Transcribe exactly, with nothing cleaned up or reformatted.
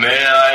may I